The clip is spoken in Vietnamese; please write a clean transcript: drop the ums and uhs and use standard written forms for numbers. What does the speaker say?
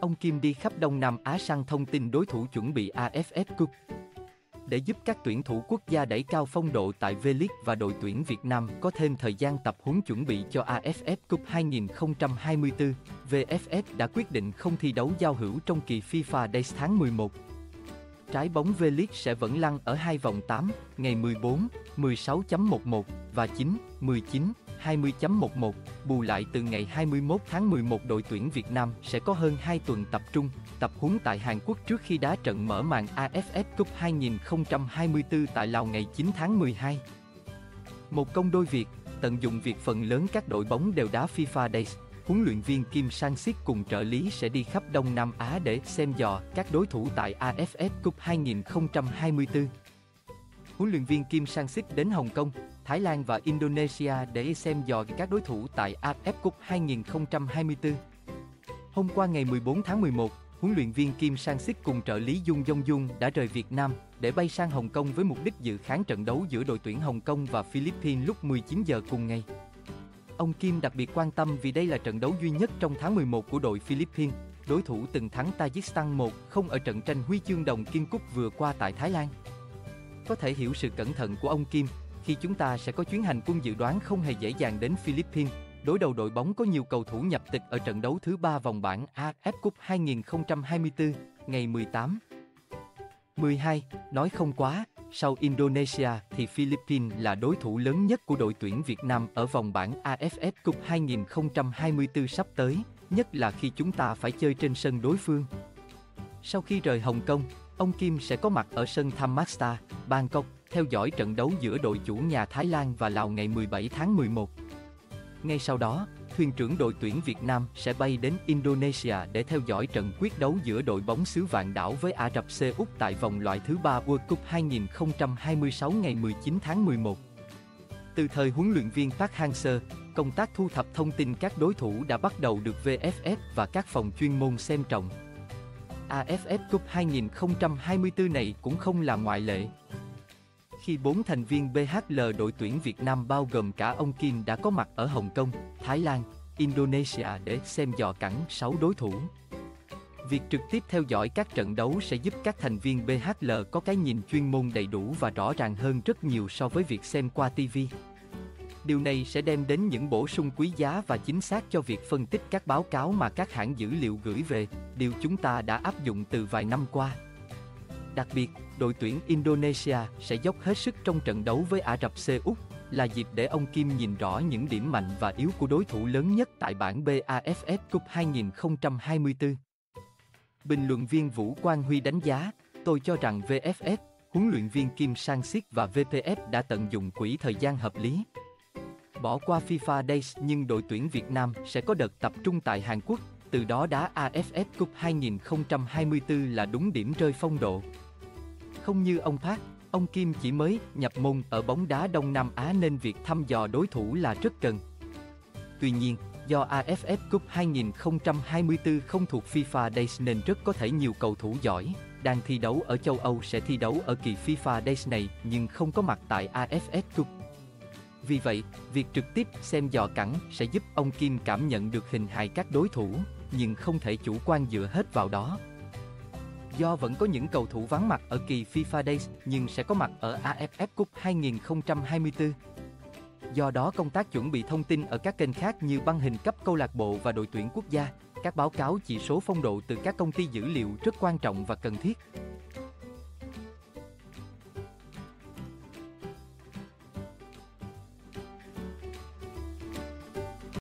Ông Kim đi khắp Đông Nam Á sang thông tin đối thủ chuẩn bị AFF Cup. Để giúp các tuyển thủ quốc gia đẩy cao phong độ tại V League và đội tuyển Việt Nam có thêm thời gian tập huấn chuẩn bị cho AFF Cup 2024, VFF đã quyết định không thi đấu giao hữu trong kỳ FIFA Days tháng 11. Trái bóng V League sẽ vẫn lăn ở hai vòng 8, ngày 14, 16.11 và 9, 19, 20.11, bù lại từ ngày 21 tháng 11 đội tuyển Việt Nam sẽ có hơn 2 tuần tập trung, tập huấn tại Hàn Quốc trước khi đá trận mở màn AFF Cup 2024 tại Lào ngày 9 tháng 12. Một công đôi việc, tận dụng việc phần lớn các đội bóng đều đá FIFA Days, huấn luyện viên Kim Sang-sik cùng trợ lý sẽ đi khắp Đông Nam Á để xem dò các đối thủ tại AFF Cup 2024. Huấn luyện viên Kim Sang-sik đến Hồng Kông, Thái Lan và Indonesia để xem dò các đối thủ tại AFF Cup 2024. Hôm qua ngày 14 tháng 11, huấn luyện viên Kim Sang-sik cùng trợ lý Jung Jong-jung đã rời Việt Nam để bay sang Hồng Kông với mục đích dự khán trận đấu giữa đội tuyển Hồng Kông và Philippines lúc 19 giờ cùng ngày. Ông Kim đặc biệt quan tâm vì đây là trận đấu duy nhất trong tháng 11 của đội Philippines, đối thủ từng thắng Tajikistan 1-0 ở trận tranh huy chương đồng Kim Cúc vừa qua tại Thái Lan. Có thể hiểu sự cẩn thận của ông Kim khi chúng ta sẽ có chuyến hành quân dự đoán không hề dễ dàng đến Philippines, đối đầu đội bóng có nhiều cầu thủ nhập tịch ở trận đấu thứ 3 vòng bảng AFF Cup 2024, ngày 18/12, nói không quá. Sau Indonesia thì Philippines là đối thủ lớn nhất của đội tuyển Việt Nam ở vòng bảng AFF Cup 2024 sắp tới, nhất là khi chúng ta phải chơi trên sân đối phương. Sau khi rời Hồng Kông, ông Kim sẽ có mặt ở sân Thammasat, Bangkok, theo dõi trận đấu giữa đội chủ nhà Thái Lan và Lào ngày 17 tháng 11. Ngay sau đó, thuyền trưởng đội tuyển Việt Nam sẽ bay đến Indonesia để theo dõi trận quyết đấu giữa đội bóng xứ Vạn Đảo với Ả Rập Xê Út tại vòng loại thứ 3 World Cup 2026 ngày 19 tháng 11. Từ thời huấn luyện viên Park Hang Seo, công tác thu thập thông tin các đối thủ đã bắt đầu được VFF và các phòng chuyên môn xem trọng. AFF Cup 2024 này cũng không là ngoại lệ. Khi 4 thành viên BHL đội tuyển Việt Nam bao gồm cả ông Kim đã có mặt ở Hồng Kông, Thái Lan, Indonesia để xem dò cẳng 6 đối thủ. Việc trực tiếp theo dõi các trận đấu sẽ giúp các thành viên BHL có cái nhìn chuyên môn đầy đủ và rõ ràng hơn rất nhiều so với việc xem qua TV. Điều này sẽ đem đến những bổ sung quý giá và chính xác cho việc phân tích các báo cáo mà các hãng dữ liệu gửi về, điều chúng ta đã áp dụng từ vài năm qua. Đặc biệt, đội tuyển Indonesia sẽ dốc hết sức trong trận đấu với Ả Rập Xê Út, là dịp để ông Kim nhìn rõ những điểm mạnh và yếu của đối thủ lớn nhất tại bảng AFF Cup 2024. Bình luận viên Vũ Quang Huy đánh giá, tôi cho rằng VFF, huấn luyện viên Kim Sang-sik và VPF đã tận dụng quỹ thời gian hợp lý. Bỏ qua FIFA Days nhưng đội tuyển Việt Nam sẽ có đợt tập trung tại Hàn Quốc, từ đó đá AFF Cup 2024 là đúng điểm rơi phong độ. Không như ông Park, ông Kim chỉ mới nhập môn ở bóng đá Đông Nam Á nên việc thăm dò đối thủ là rất cần. Tuy nhiên, do AFF Cup 2024 không thuộc FIFA Days nên rất có thể nhiều cầu thủ giỏi đang thi đấu ở châu Âu sẽ thi đấu ở kỳ FIFA Days này nhưng không có mặt tại AFF Cup. Vì vậy, việc trực tiếp xem dò cẳng sẽ giúp ông Kim cảm nhận được hình hài các đối thủ, nhưng không thể chủ quan dựa hết vào đó. Do vẫn có những cầu thủ vắng mặt ở kỳ FIFA Days nhưng sẽ có mặt ở AFF Cup 2024. Do đó công tác chuẩn bị thông tin ở các kênh khác như băng hình cấp câu lạc bộ và đội tuyển quốc gia, các báo cáo chỉ số phong độ từ các công ty dữ liệu rất quan trọng và cần thiết.